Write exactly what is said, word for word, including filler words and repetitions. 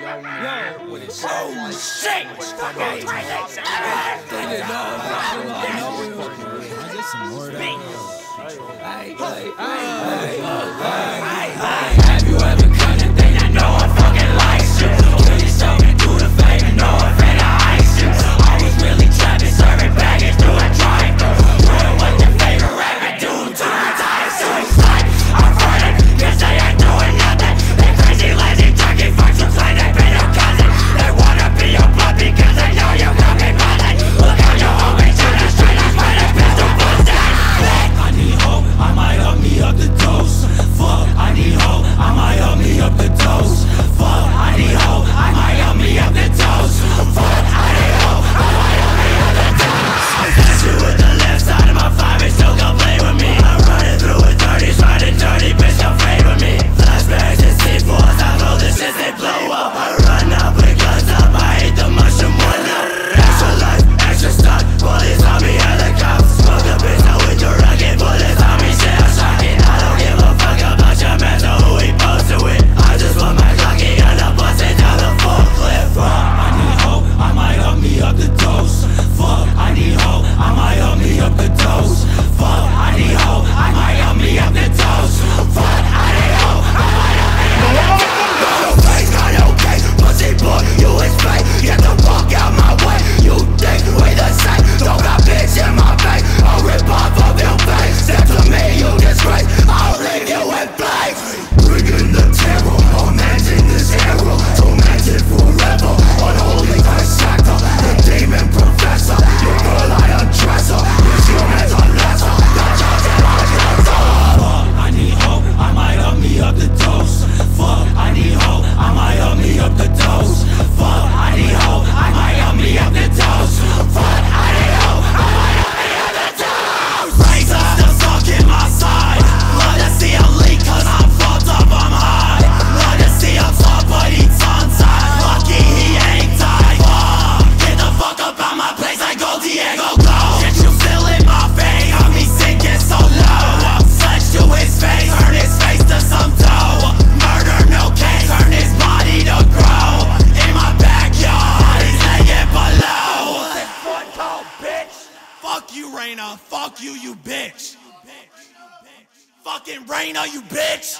Oh shit! Have you ever cut a thing? I know I fucking like shit. Put it so and do the fame and know I ran out of ice. I was really trapped and serving baggage through a drive-thru. Doing what your favorite rapper do to my time. Suicide, I'm running, guess they ain't doing nothing. They crazy, lazy, talking fucks who claim they been your cousin. They wanna be your blood because they know you got me buzzing. Look how your homies turn the street, I swear they pistol busting. I need hope, I might up me up the dose. Fuck, I need hope, I might up me up the dose. Fuck, I need hope, I might up me up the dose. Fuck, I need hope, I might up me up the dose. I got you with the left side of my five and still gon' play with me. I'm running through a dirty, riding dirty, bitch, don't play with me. Flashbacks and C fours, I know this shit, they blow up. I run up with guns up, I hate the mushroom one up. Extra life, extra stock, bullets on me, helicopter. Smoke a bitch out with your rocket, bullets on me, shit, I'm shocking. I don't give a fuck about your man, know who he posed to it. I just want my Glocky and I'm busting down the full clip. Fuck, I need hope, I might up me up the dose. Fuck, I need hope, I might up me up the dose. Fuck, I need hope, I might up me up the dose. Fuck, I need hope, I might up me up the dose. Not okay, not okay, pussy boy, you is fake. Get the fuck out my way, you think we the same. Don't got bitch in my face, I'll rip off of your face. Step to me, you disgrace, I'll leave you in place. Bringing the terror, imagine this era. Tormented forever, unholy dissector. The demon professor, your girl I undress her. These humans are lesser, not yours and my cancer. Fuck, I need hope, I might up me up the dose. Fuck, I need hope, I might up me up the dose. Fuck, I need hope, I might up me up the dose. Fuck, I need hope, I might up me up the dose. Razor still stuck in my side. Love to see him leak cause I'm fucked up, I'm high. Love to see him talk but he tongue-tied. Lucky he ain't tied. Fuck, get the fuck up out my place like Gold Diego Go. Get you feeling my vein, got me sinking so low. Flesh to his face, turn his face to some dough. Murder no case, turn his body to grow. In my backyard, he's laying below. That foot cold bitch. Fuck you, Raina, fuck you, you bitch. Fucking Raina, you bitch.